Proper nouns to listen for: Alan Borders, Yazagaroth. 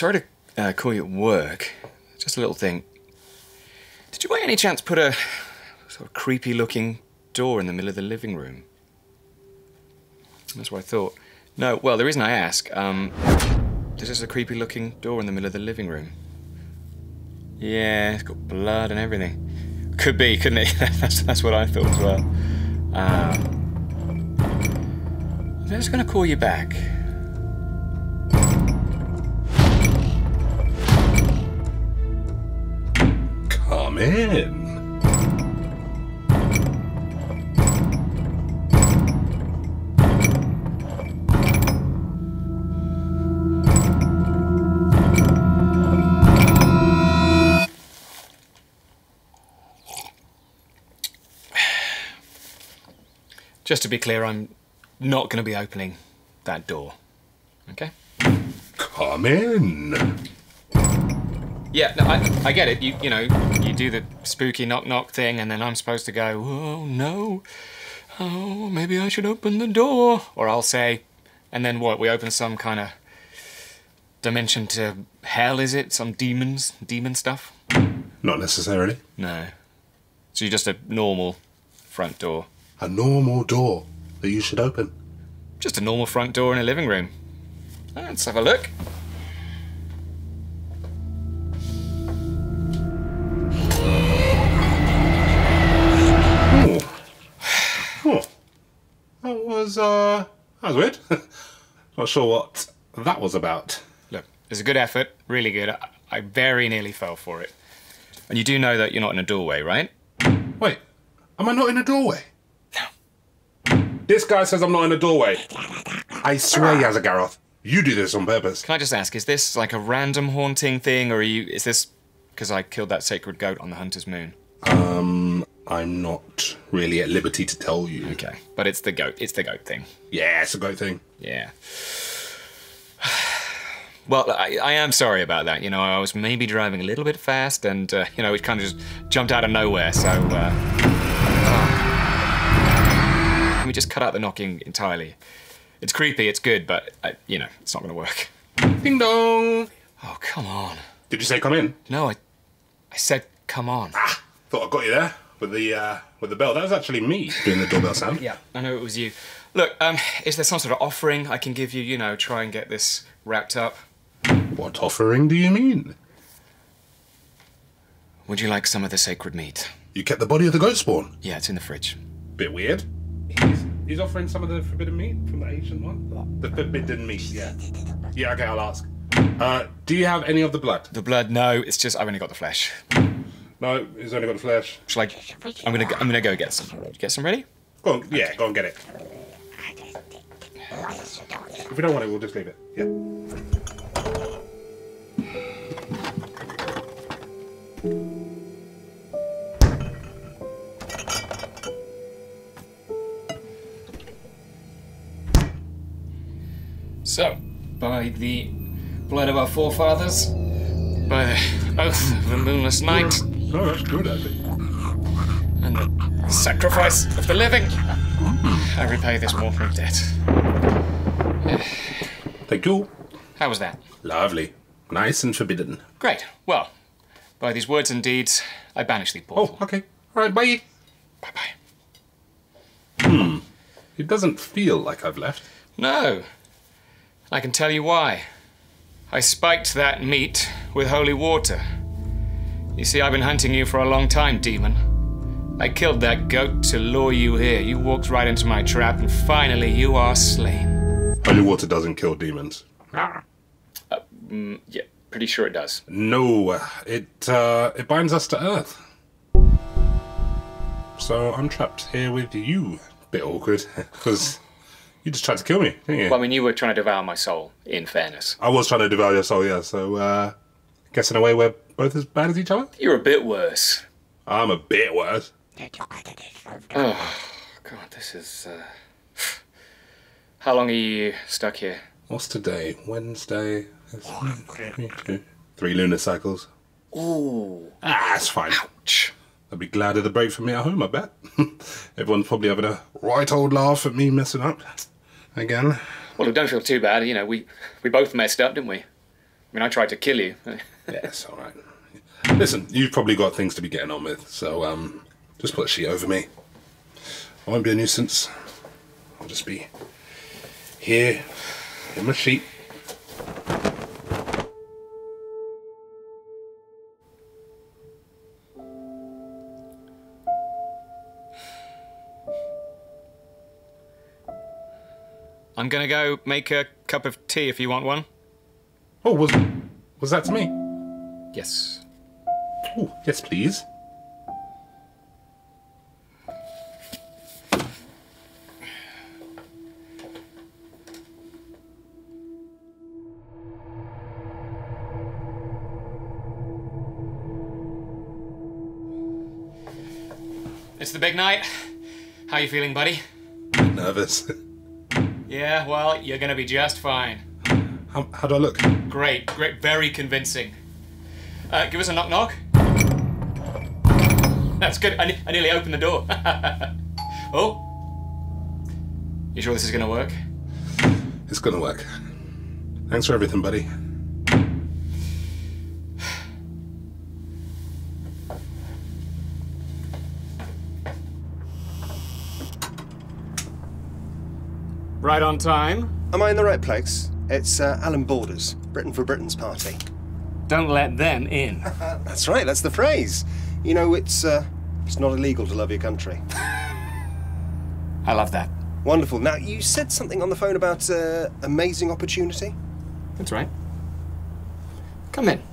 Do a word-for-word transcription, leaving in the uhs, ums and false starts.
sorry to uh, call you at work. Just a little thing. Did you by any chance put a sort of creepy looking door in the middle of the living room? That's what I thought. No, well, the reason I ask, um, this is a creepy looking door in the middle of the living room. Yeah, it's got blood and everything. Could be, couldn't it? that's, that's what I thought as well. Um, I'm just going to call you back. Come in. Just to be clear, I'm not going to be opening that door, okay? Come in. Yeah, no, I, I get it. You, you know, you do the spooky knock-knock thing, and then I'm supposed to go, oh, no, oh, maybe I should open the door. Or I'll say, and then what? We open some kind of dimension to hell, is it? Some demons, demon stuff? Not necessarily. No. So you're just a normal front door. A normal door that you should open. Just a normal front door in a living room. Right, let's have a look. Oh. Oh. That was, uh, that was weird. Not sure what that was about. Look, it was a good effort, really good. I, I very nearly fell for it. And you do know that you're not in a doorway, right? Wait, am I not in a doorway? This guy says I'm not in a doorway. I swear, Yazagaroth, you do this on purpose. Can I just ask, is this like a random haunting thing, or are you, is this because I killed that sacred goat on the Hunter's Moon? Um, I'm not really at liberty to tell you. Okay, but it's the goat, it's the goat thing. Yeah, it's the goat thing. Yeah. Well, I, I am sorry about that. You know, I was maybe driving a little bit fast, and, uh, you know, it kind of just jumped out of nowhere, so, uh... We just cut out the knocking entirely. It's creepy, it's good, but, I, you know, it's not going to work. Ding dong! Oh, come on. Did you say come in? No, I I said come on. Ah, thought I got you there with the uh, with the bell. That was actually me doing the doorbell sound. Yeah, I know it was you. Look, um, is there some sort of offering I can give you, you know, try and get this wrapped up? What offering do you mean? Would you like some of the sacred meat? You kept the body of the goat spawn? Yeah, it's in the fridge. Bit weird. He's, he's offering some of the forbidden meat from the ancient one. The forbidden meat, yeah. Yeah, okay, I'll ask. Uh, do you have any of the blood? The blood, no. It's just I've only got the flesh. No, he's only got the flesh. Shall I? I'm gonna, I'm gonna go get some. Get some ready? Go on, yeah, okay. Go and get it. If we don't want it, we'll just leave it. Yeah. So, by the blood of our forefathers, by the oath of the moonless night, oh, that's good, I think. And the sacrifice of the living, I repay this mortal debt. Thank you. How was that? Lovely. Nice and forbidden. Great. Well, by these words and deeds, I banish thee, portal. Oh, okay. All right, bye. Bye-bye. Hmm. It doesn't feel like I've left. No. I can tell you why. I spiked that meat with holy water. You see, I've been hunting you for a long time, demon. I killed that goat to lure you here. You walked right into my trap, and finally you are slain. Holy water doesn't kill demons. Uh, mm, yeah, pretty sure it does. No, it, uh, it binds us to earth. So I'm trapped here with you. Bit awkward, because... You just tried to kill me, didn't you? Well, I mean, you were trying to devour my soul, in fairness. I was trying to devour your soul, yeah, so, uh... I guess in a way we're both as bad as each other? You're a bit worse. I'm a bit worse. Oh, God, this is, uh... How long are you stuck here? What's today? Wednesday? Three lunar cycles. Ooh. Ah, that's fine. Ouch. I'd be glad of the break for me at home, I bet. Everyone's probably having a right old laugh at me messing up. Again. Well, don't feel too bad. You know, we, we both messed up, didn't we? mean, I tried to kill you. Yes, all right. Listen, you've probably got things to be getting on with, so um, just put a sheet over me. I won't be a nuisance. I'll just be here in my sheet. I'm gonna go make a cup of tea if you want one. Oh, was was that to me? Yes. Oh, yes, please. It's the big night. How you feeling, buddy? I'm nervous. Yeah, well, you're gonna be just fine. How, how do I look? Great, great, very convincing. Uh, give us a knock knock. That's good, I, ne I nearly opened the door. Oh, you sure this is gonna work? It's gonna work. Thanks for everything, buddy. Right on time. Am I in the right place? It's uh, Alan Borders, Britain for Britain's party. Don't let them in. That's right, that's the phrase. You know, it's uh, it's not illegal to love your country. I love that. Wonderful. Now, you said something on the phone about uh, amazing opportunity? That's right. Come in.